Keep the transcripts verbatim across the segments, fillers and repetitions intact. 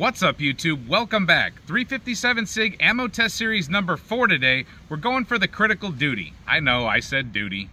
What's up, YouTube? Welcome back. three fifty-seven SIG ammo test series number four today. We're going for the critical duty. I know, I said duty.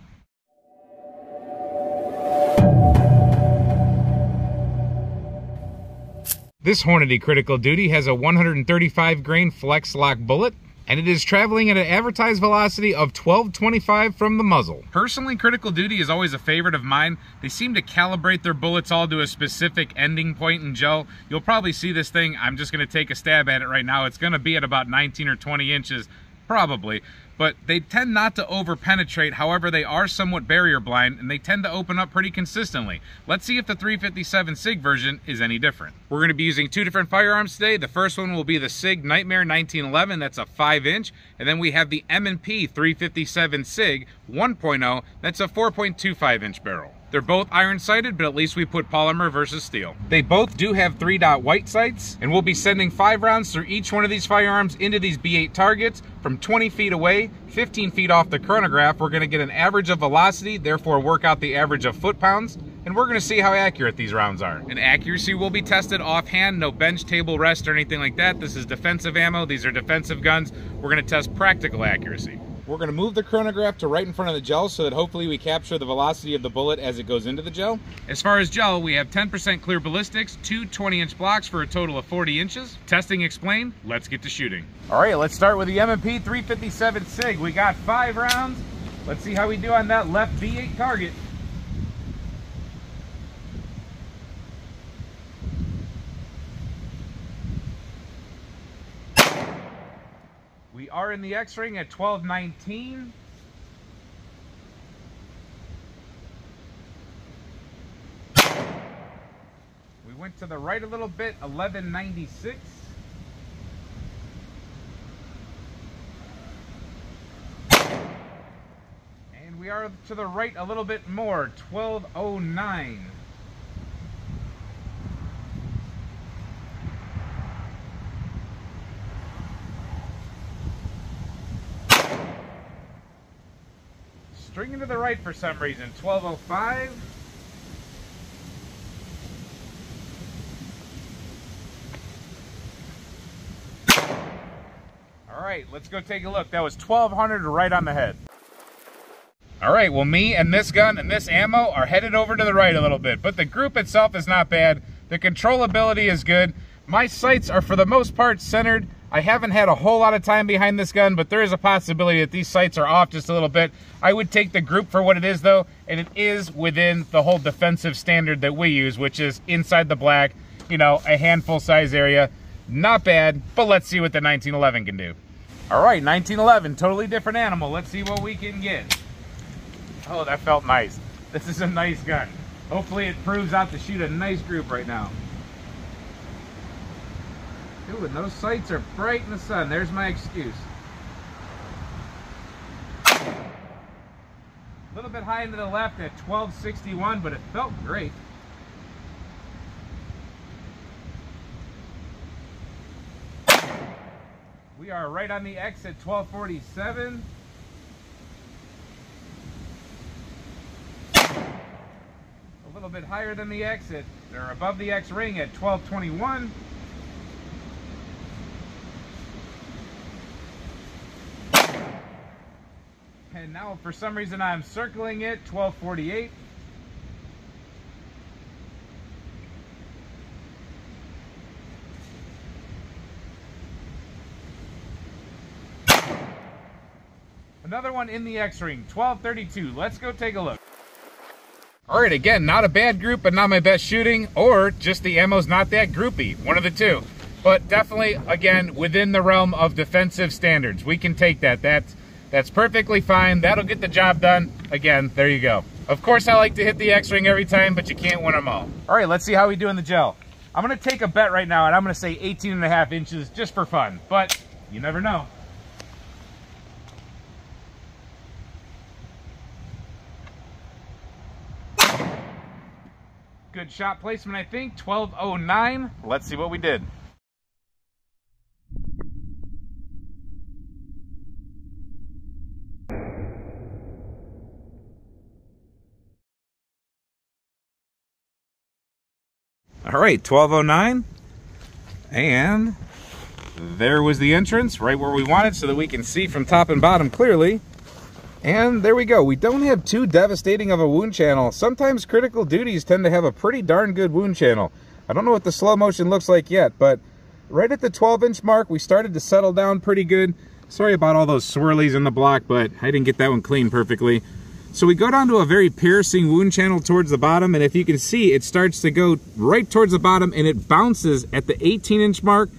This Hornady critical duty has a one hundred thirty-five grain flex lock bullet, and it is traveling at an advertised velocity of twelve twenty-five from the muzzle. Personally, critical duty is always a favorite of mine. They seem to calibrate their bullets all to a specific ending point in gel. You'll probably see this thing, I'm just gonna take a stab at it right now, it's gonna be at about nineteen or twenty inches, probably. But they tend not to over-penetrate, however they are somewhat barrier blind, and they tend to open up pretty consistently. Let's see if the three fifty-seven SIG version is any different. We're going to be using two different firearms today. The first one will be the SIG Nightmare nineteen eleven, that's a five inch, and then we have the M and P three fifty-seven SIG one point oh, that's a four point two five inch barrel. They're both iron sighted, but at least we put polymer versus steel. They both do have three dot white sights, and we'll be sending five rounds through each one of these firearms into these B eight targets from twenty feet away, fifteen feet off the chronograph. We're going to get an average of velocity, therefore work out the average of foot pounds, and we're going to see how accurate these rounds are. And accuracy will be tested offhand, no bench, table, rest, or anything like that. This is defensive ammo, these are defensive guns. We're going to test practical accuracy. We're gonna move the chronograph to right in front of the gel so that hopefully we capture the velocity of the bullet as it goes into the gel. As far as gel, we have ten percent clear ballistics, two twenty inch blocks for a total of forty inches. Testing explained, let's get to shooting. All right, let's start with the M and P three fifty-seven SIG. We got five rounds. Let's see how we do on that left B eight target. We are in the X-ring at twelve nineteen. We went to the right a little bit, eleven ninety-six. And we are to the right a little bit more, twelve oh nine. Stringing to the right for some reason, twelve oh five. All right, let's go take a look. That was twelve hundred right on the head. All right, well, me and this gun and this ammo are headed over to the right a little bit, but the group itself is not bad. The controllability is good. My sights are for the most part centered. I haven't had a whole lot of time behind this gun, but there is a possibility that these sights are off just a little bit. I would take the group for what it is though, and it is within the whole defensive standard that we use, which is inside the black, you know, a handful size area. Not bad, but let's see what the nineteen eleven can do. All right, nineteen eleven, totally different animal. Let's see what we can get. Oh, that felt nice. This is a nice gun. Hopefully it proves out to shoot a nice group right now. Ooh, and those sights are bright in the sun. There's my excuse. A little bit high into the left at twelve sixty-one, but it felt great. We are right on the X at twelve forty-seven. A little bit higher than the X at, or above the X ring at twelve twenty-one. And now, for some reason, I'm circling it, twelve forty-eight. Another one in the X-ring, twelve thirty-two. Let's go take a look. All right, again, not a bad group, but not my best shooting, or just the ammo's not that groupy. One of the two. But definitely, again, within the realm of defensive standards. We can take that. That's... That's perfectly fine. That'll get the job done. Again, there you go. Of course, I like to hit the X-ring every time, but you can't win them all. All right, let's see how we do in the gel. I'm going to take a bet right now, and I'm going to say eighteen and a half inches just for fun, but you never know. Good shot placement, I think. twelve oh nine. Let's see what we did. All right, twelve oh nine. And there was the entrance right where we wanted so that we can see from top and bottom clearly. And there we go. We don't have too devastating of a wound channel. Sometimes critical duties tend to have a pretty darn good wound channel. I don't know what the slow motion looks like yet, but right at the twelve inch mark, we started to settle down pretty good. Sorry about all those swirlies in the block, but I didn't get that one clean perfectly. So we go down to a very piercing wound channel towards the bottom, and if you can see, it starts to go right towards the bottom, and it bounces at the eighteen inch mark.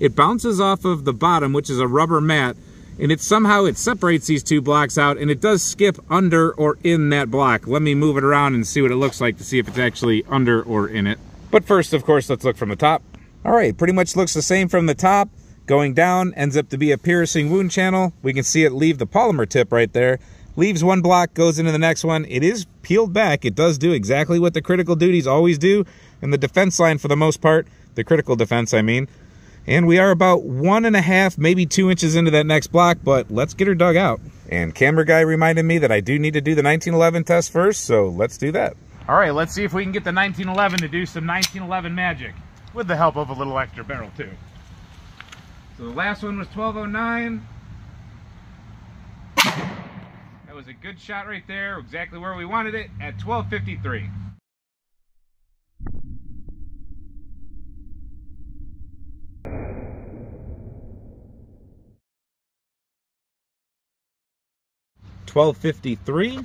It bounces off of the bottom, which is a rubber mat, and it somehow it separates these two blocks out, and it does skip under or in that block. Let me move it around and see what it looks like to see if it's actually under or in it. But first, of course, let's look from the top. All right, pretty much looks the same from the top. Going down ends up to be a piercing wound channel. We can see it leave the polymer tip right there. Leaves one block, goes into the next one. It is peeled back. It does do exactly what the critical duties always do, and the defense line for the most part, the critical defense, I mean. And we are about one and a half, maybe two inches into that next block, but let's get her dug out. And camera guy reminded me that I do need to do the nineteen eleven test first, so let's do that. All right, let's see if we can get the nineteen eleven to do some nineteen eleven magic with the help of a little extra barrel too. So the last one was twelve oh nine. That was a good shot right there, exactly where we wanted it at twelve fifty-three. twelve fifty-three,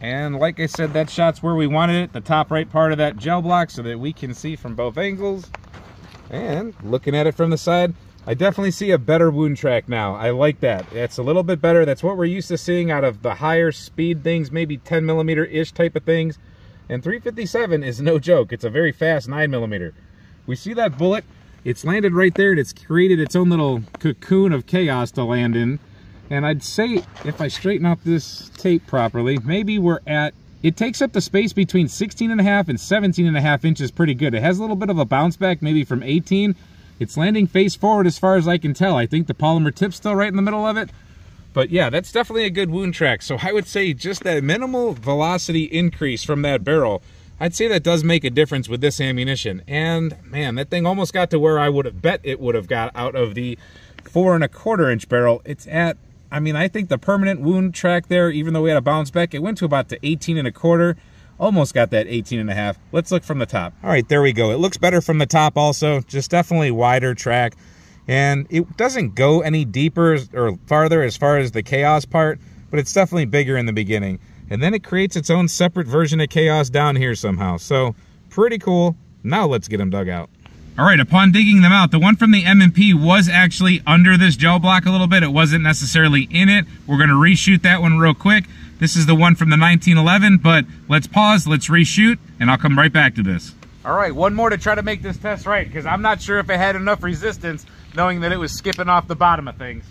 and like I said, that shot's where we wanted it, the top right part of that gel block so that we can see from both angles. And looking at it from the side, I definitely see a better wound track now. I like that. It's a little bit better. That's what we're used to seeing out of the higher speed things, maybe ten millimeter-ish type of things. And three fifty-seven is no joke. It's a very fast nine millimeter. We see that bullet. It's landed right there, and it's created its own little cocoon of chaos to land in. And I'd say, if I straighten out this tape properly, maybe we're at, it takes up the space between sixteen and a half and seventeen and a half inches pretty good. It has a little bit of a bounce back, maybe from eighteen. It's landing face forward as far as I can tell. I think the polymer tip's still right in the middle of it. But yeah, that's definitely a good wound track. So I would say just that minimal velocity increase from that barrel, I'd say that does make a difference with this ammunition. And man, that thing almost got to where I would have bet it would have got out of the four and a quarter inch barrel. It's at, I mean, I think the permanent wound track there, even though we had a bounce back, it went to about the eighteen and a quarter. Almost got that eighteen and a half. Let's look from the top. All right, there we go. It looks better from the top also, just definitely wider track. And it doesn't go any deeper or farther as far as the chaos part, but it's definitely bigger in the beginning. And then it creates its own separate version of chaos down here somehow. So pretty cool. Now let's get them dug out. All right, upon digging them out, the one from the M and P was actually under this gel block a little bit. It wasn't necessarily in it. We're gonna reshoot that one real quick. This is the one from the nineteen eleven, but let's pause, let's reshoot, and I'll come right back to this. All right, one more to try to make this test right, because I'm not sure if it had enough resistance knowing that it was skipping off the bottom of things.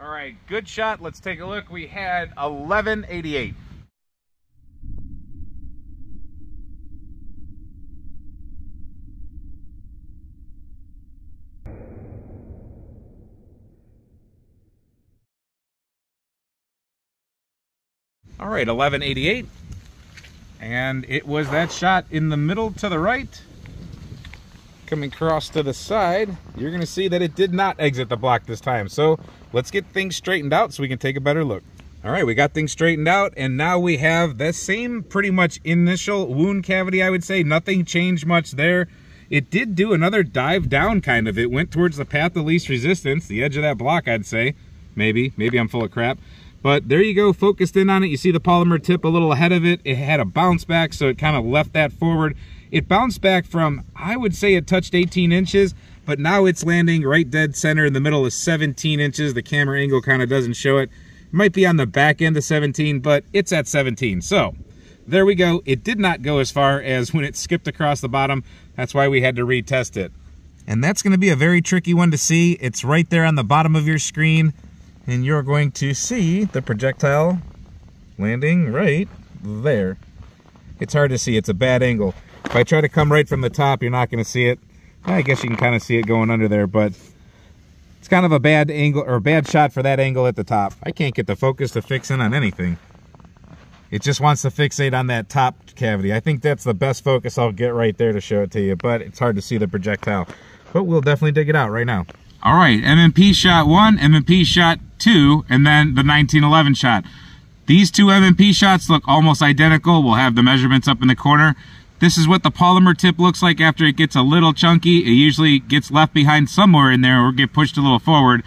All right, good shot. Let's take a look. We had eleven eighty-eight. All right, eleven eighty-eight. And it was that shot in the middle to the right. Coming across to the side, you're gonna see that it did not exit the block this time. So let's get things straightened out so we can take a better look. All right, we got things straightened out, and now we have the same pretty much initial wound cavity, I would say. Nothing changed much there. It did do another dive down kind of. It went towards the path of least resistance, the edge of that block, I'd say. Maybe, maybe I'm full of crap. But there you go, focused in on it. You see the polymer tip a little ahead of it. It had a bounce back, so it kind of left that forward. It bounced back from, I would say it touched eighteen inches, but now it's landing right dead center in the middle of seventeen inches. The camera angle kind of doesn't show it. It might be on the back end of seventeen, but it's at seventeen. So there we go. It did not go as far as when it skipped across the bottom. That's why we had to retest it. And that's going to be a very tricky one to see. It's right there on the bottom of your screen, and you're going to see the projectile landing right there. It's hard to see. It's a bad angle. If I try to come right from the top, you're not going to see it. I guess you can kind of see it going under there, but It's kind of a bad angle or a bad shot for that angle at the top. I can't get the focus to fix in on anything. It just wants to fixate on that top cavity. I think that's the best focus I'll get right there to show it to you, but it's hard to see the projectile. But we'll definitely dig it out right now. All right, M and P shot one, M and P shot two, and then the nineteen eleven shot. These two M and P shots look almost identical. We'll have the measurements up in the corner. This is what the polymer tip looks like after it gets a little chunky. It usually gets left behind somewhere in there or get pushed a little forward.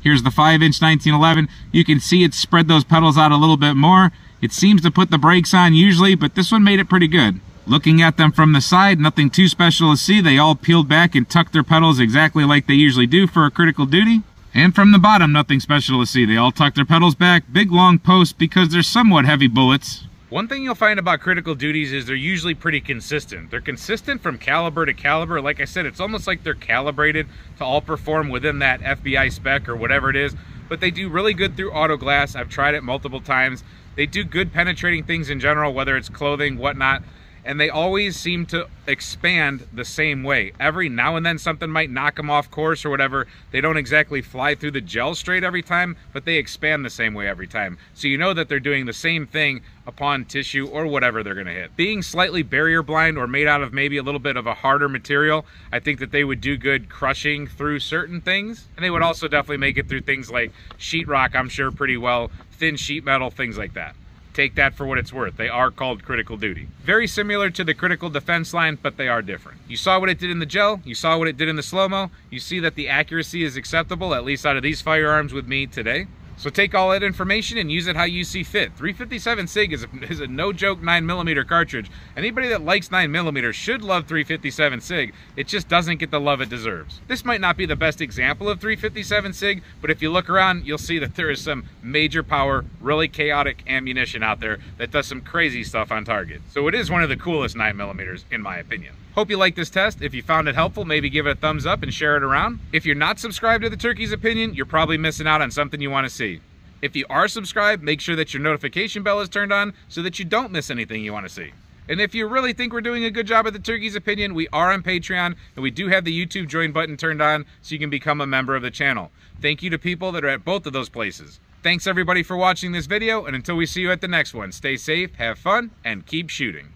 Here's the five inch nineteen eleven. You can see it spread those pedals out a little bit more. It seems to put the brakes on usually, but this one made it pretty good. Looking at them from the side, nothing too special to see. They all peeled back and tucked their pedals exactly like they usually do for a Critical Duty. And from the bottom, nothing special to see. They all tucked their pedals back, big long posts because they're somewhat heavy bullets. One thing you'll find about Critical Duties is they're usually pretty consistent. They're consistent from caliber to caliber. Like I said, it's almost like they're calibrated to all perform within that F B I spec or whatever it is. But they do really good through auto glass. I've tried it multiple times. They do good penetrating things in general, whether it's clothing, whatnot. And they always seem to expand the same way. Every now and then something might knock them off course or whatever. They don't exactly fly through the gel straight every time, but they expand the same way every time. So you know that they're doing the same thing upon tissue or whatever they're gonna hit. Being slightly barrier blind or made out of maybe a little bit of a harder material, I think that they would do good crushing through certain things. And they would also definitely make it through things like sheetrock, I'm sure, pretty well, thin sheet metal, things like that. Take that for what it's worth. They are called Critical Duty. Very similar to the Critical Defense line, but they are different. You saw what it did in the gel. You saw what it did in the slow-mo. You see that the accuracy is acceptable, at least out of these firearms with me today. So take all that information and use it how you see fit. three fifty-seven SIG is a, is a no-joke nine millimeter cartridge. Anybody that likes nine millimeter should love three fifty-seven SIG. It just doesn't get the love it deserves. This might not be the best example of three fifty-seven SIG, but if you look around, you'll see that there is some major power, really chaotic ammunition out there that does some crazy stuff on target. So it is one of the coolest nine millimeters, in my opinion. Hope you liked this test. If you found it helpful, maybe give it a thumbs up and share it around. If you're not subscribed to The Turkey's Opinion, you're probably missing out on something you want to see. If you are subscribed, make sure that your notification bell is turned on so that you don't miss anything you want to see. And if you really think we're doing a good job at The Turkey's Opinion, we are on Patreon, and we do have the YouTube join button turned on so you can become a member of the channel. Thank you to people that are at both of those places. Thanks everybody for watching this video, and until we see you at the next one, stay safe, have fun, and keep shooting.